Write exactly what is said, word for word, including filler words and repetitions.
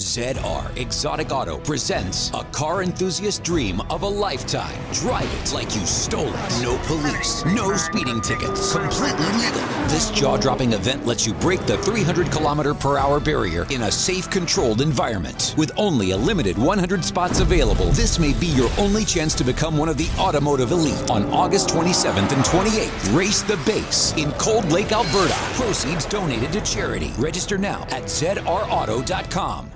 Z R Exotic Auto presents a car enthusiast dream of a lifetime. Drive it like you stole it. No police, no speeding tickets, completely legal. This jaw-dropping event lets you break the three hundred kilometer per hour barrier in a safe, controlled environment. With only a limited one hundred spots available, this may be your only chance to become one of the automotive elite. On August twenty-seventh and twenty-eighth, race the base in Cold Lake, Alberta. Proceeds donated to charity. Register now at Z R auto dot com.